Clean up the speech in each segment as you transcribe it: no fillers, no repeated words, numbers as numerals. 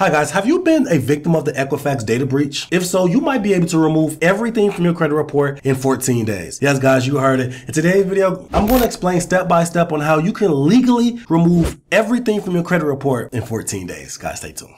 Hi guys, have you been a victim of the Equifax data breach? If so, you might be able to remove everything from your credit report in 14 days. Yes guys, you heard it. In today's video, I'm going to explain step by step on how you can legally remove everything from your credit report in 14 days. Guys, stay tuned.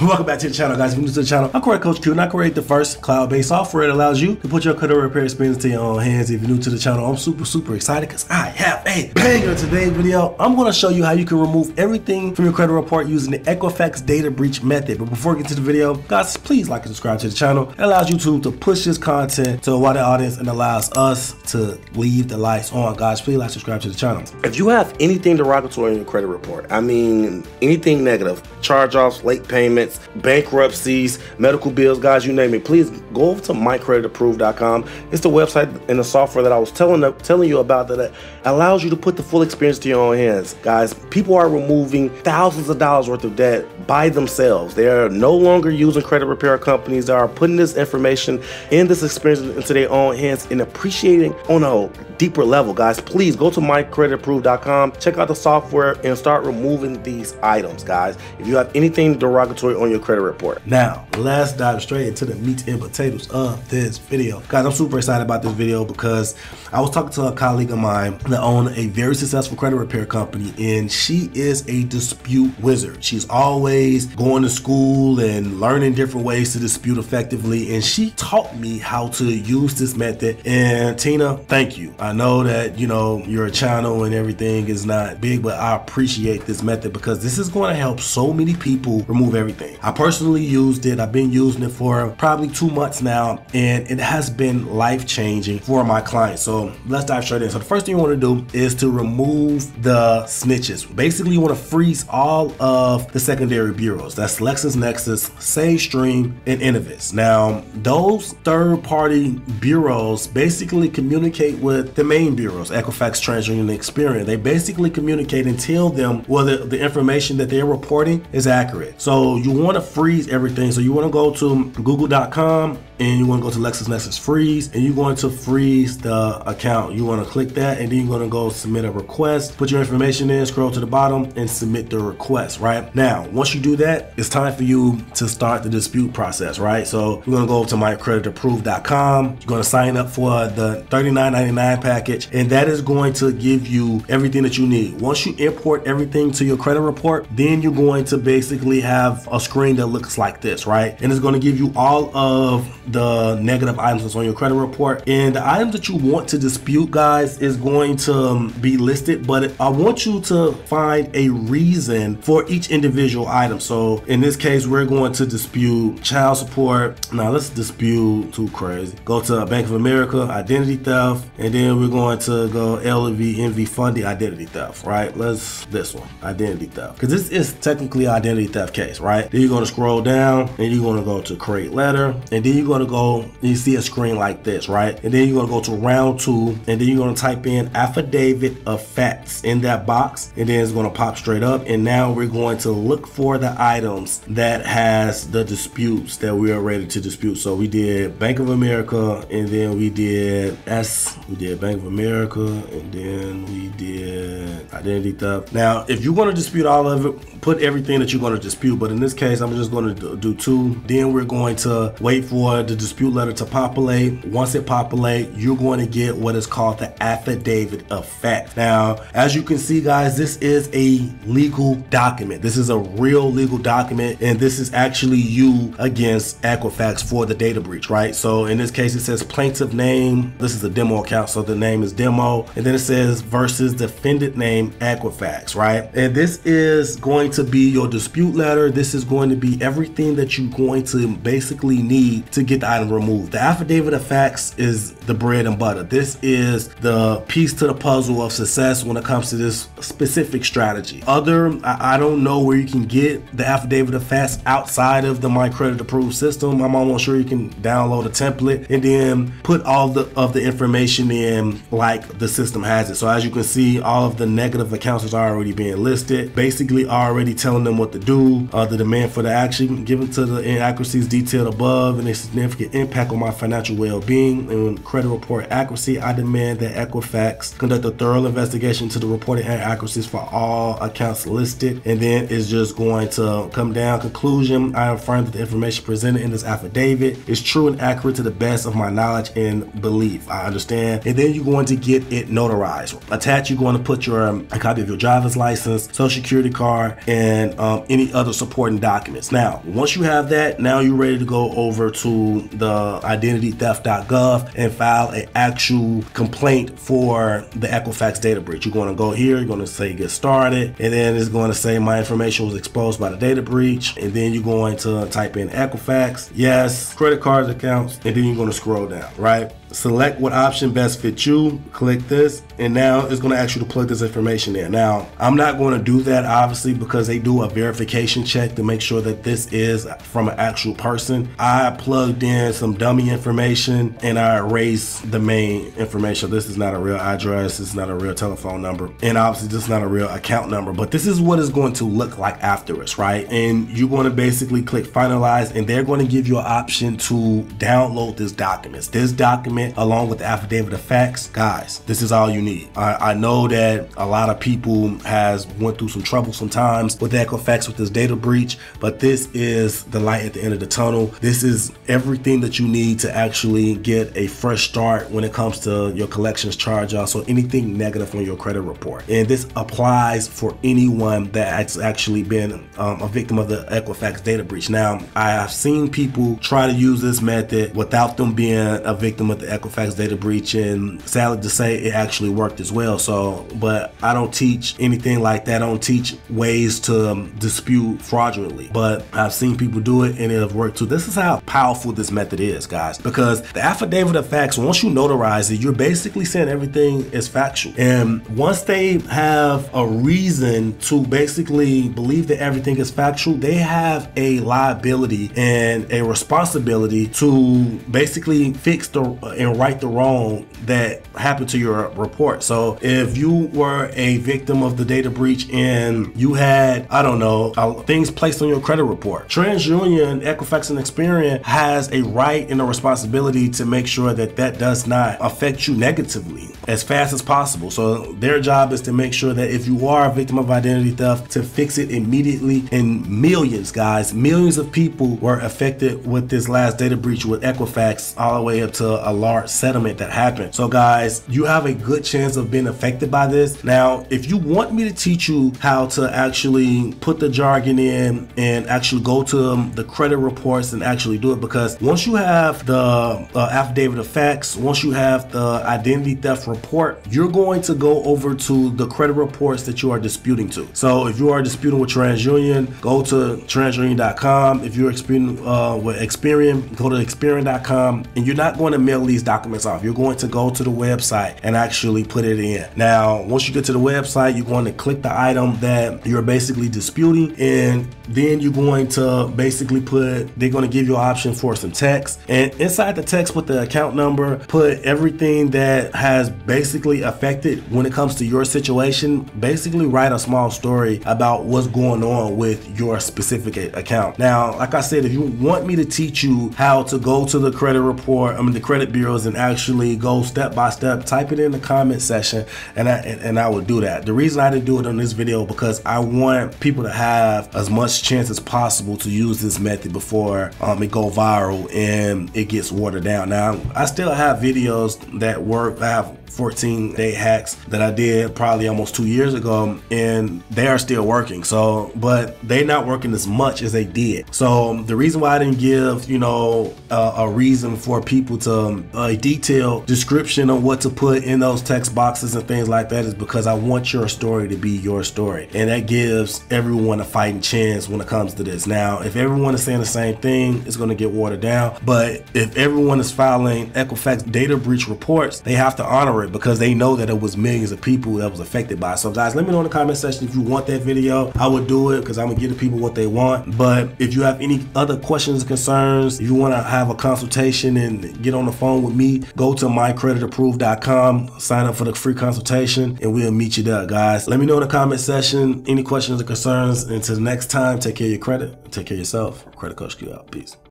Welcome back to the channel, guys. If you're new to the channel, I'm Corey Coach Q, and I create the first cloud-based software that allows you to put your credit repair experience to your own hands. If you're new to the channel, I'm super excited because I have a banger. In today's video, I'm going to show you how you can remove everything from your credit report using the Equifax data breach method. But before we get to the video, guys, please like and subscribe to the channel. It allows YouTube to push this content to a wider audience and allows us to leave the lights on. Guys, please like, subscribe to the channel. If you have anything derogatory in your credit report, I mean anything negative, charge-offs, late payments, bankruptcies, medical bills, guys, you name it, please go over to mycreditapproved.com. It's the website and the software that I was telling you about that allows you to put the full experience to your own hands. Guys, people are removing thousands of dollars worth of debt by themselves. They are no longer using credit repair companies that are putting this information and this experience into their own hands and appreciating on a deeper level. Guys, please go to mycreditapproved.com, check out the software, and start removing these items, guys. If you have anything derogatory on your credit report. Now, let's dive straight into the meat and potatoes of this video. Guys, I'm super excited about this video because I was talking to a colleague of mine that owns a very successful credit repair company, and she is a dispute wizard. She's always going to school and learning different ways to dispute effectively, and she taught me how to use this method. And Tina, thank you. I know that, you know, your channel and everything is not big, but I appreciate this method because this is going to help so many people remove everything. I personally used it. I've been using it for probably 2 months now, and it has been life-changing for my clients. So let's dive straight in. So the first thing you want to do is to remove the snitches. Basically, you want to freeze all of the secondary bureaus. That's LexisNexis, SageStream, and InnoVis. Now, those third-party bureaus basically communicate with the main bureaus, Equifax, TransUnion, and Experian. They basically communicate and tell them whether the information that they're reporting is accurate. So you want to freeze everything. So you want to go to google.com and you want to go to LexisNexis freeze, and you're going to freeze the account. You want to click that, and then you're going to go submit a request, put your information in, scroll to the bottom and submit the request. Right now, once you do that, it's time for you to start the dispute process, right? So you're going to go to mycreditapproved.com. You're going to sign up for the $39.99 package, and that is going to give you everything that you need. Once you import everything to your credit report, then you're going to basically have a screen that looks like this, right? And it's going to give you all of the negative items that's on your credit report, and the items that you want to dispute, guys, is going to be listed, but I want you to find a reason for each individual item. So in this case, we're going to dispute child support. Now let's dispute too crazy. Go to Bank of America, identity theft, and then we're going to go LVNV Funding, identity theft, right? Let's this one, identity theft, because this is technically an identity theft case, right? Then you're going to scroll down and you're going to go to create letter, and then you're going to go and you see a screen like this, right? And then you're gonna go to round two, and then you're gonna type in affidavit of facts in that box, and then it's gonna pop straight up. And now we're going to look for the items that has the disputes that we are ready to dispute. So we did Bank of America, and then we did Bank of America, and then we did identity theft. Now, if you want to dispute all of it, put everything that you're going to dispute, but in this case, I'm just going to do two. Then we're going to wait for the dispute letter to populate. Once it populate, you're going to get what is called the affidavit of fact. Now, as you can see, guys, this is a legal document. This is a real legal document, and this is actually you against Equifax for the data breach, right? So in this case, it says plaintiff name. This is a demo account, so the name is demo, and then it says versus defendant name Equifax, right? And this is going to be your dispute letter. This is going to be everything that you're going to basically need to get the item removed. The affidavit of facts is the bread and butter. This is the piece to the puzzle of success when it comes to this specific strategy. I don't know where you can get the affidavit of facts outside of the My Credit Approved system. I'm almost sure you can download a template and then put all of the information in like the system has it. So as you can see, all of the negative accounts is already being listed, basically already already telling them what to do, the demand for the action, given to the inaccuracies detailed above and a significant impact on my financial well-being and credit report accuracy, I demand that Equifax conduct a thorough investigation to the reported inaccuracies for all accounts listed. And then it's just going to come down. Conclusion, I affirm that the information presented in this affidavit is true and accurate to the best of my knowledge and belief. I understand. And then you're going to get it notarized. Attached, you're going to put your a copy of your driver's license, social security card, and any other supporting documents. Now, once you have that, now you're ready to go over to the identitytheft.gov and file an actual complaint for the Equifax data breach. You're going to go here, you're going to say get started, and then it's going to say my information was exposed by the data breach, and then you're going to type in Equifax, yes, credit cards, accounts, and then you're going to scroll down, right? Select what option best fits you, click this, and now it's going to ask you to plug this information in. Now, I'm not going to do that, obviously, because they do a verification check to make sure that this is from an actual person. I plugged in some dummy information and I erased the main information. This is not a real address, it's not a real telephone number, and obviously this is not a real account number, but this is what it's going to look like after it's right. And you're going to basically click finalize, and they're going to give you an option to download this document. This document, along with the affidavit of facts, guys, this is all you need. I know that a lot of people has went through some trouble sometimes with Equifax with this data breach, but this is the light at the end of the tunnel. This is everything that you need to actually get a fresh start when it comes to your collections, charge-offs, or anything negative on your credit report. And this applies for anyone that has actually been a victim of the Equifax data breach. Now, I have seen people try to use this method without them being a victim of the Equifax data breach, and sadly to say, it actually worked as well. So, but I don't teach anything like that. I don't teach ways to dispute fraudulently, but I've seen people do it and it have worked too. This is how powerful this method is, guys, because the affidavit of facts, once you notarize it, you're basically saying everything is factual. And once they have a reason to basically believe that everything is factual, they have a liability and a responsibility to basically fix the and right the wrong that happened to your report. So if you were a victim of the data breach and you had, I don't know, things placed on your credit report, TransUnion, Equifax, and Experian has a right and a responsibility to make sure that that does not affect you negatively as fast as possible. So their job is to make sure that if you are a victim of identity theft, to fix it immediately. And millions, guys, millions of people were affected with this last data breach with Equifax, all the way up to a large settlement that happened. So guys, you have a good chance of being affected by this. Now, if you want me to teach you how to actually put the jargon in and actually go to the credit reports and actually do it, because once you have the affidavit of facts, once you have the identity theft report, you're going to go over to the credit reports that you are disputing to. So if you are disputing with TransUnion, go to transunion.com. If you're disputing with Experian, go to Experian.com, and you're not going to mail these documents off. You're going to go to the website and actually put it in. Now, once you get to the website, you're going to click the item that you're basically disputing, and then you're going to basically put, they're going to give you an option for some text, and inside the text, put the account number, put everything that has basically affected when it comes to your situation. Basically write a small story about what's going on with your specific account. Now, like I said, if you want me to teach you how to go to the credit report, the credit bureaus, and actually go step by step, type it in the comment section, and I would do that. The reason I didn't do it on this video, because I want people to have as much chance as possible to use this method before it go viral and it gets watered down. Now, I still have videos that work. I have 14-day hacks that I did probably almost 2 years ago, and they are still working. So, but they're not working as much as they did. So the reason why I didn't give, you know, a reason for people to a detailed description of what to put in those text boxes and things like that is because I want your story to be your story, and that gives everyone a fighting chance when it comes to this. Now, if everyone is saying the same thing, it's going to get watered down. But if everyone is filing Equifax data breach reports, they have to honor it, because they know that it was millions of people that was affected by it. So guys, let me know in the comment section if you want that video. I would do it because I'm gonna give the people what they want. But if you have any other questions or concerns, if you want to have a consultation and get on the phone along with me, go to mycreditapproved.com, sign up for the free consultation, and we'll meet you there, guys. Let me know in the comment section any questions or concerns. Until next time, take care of your credit, take care of yourself. Credit Coach Q out. Peace.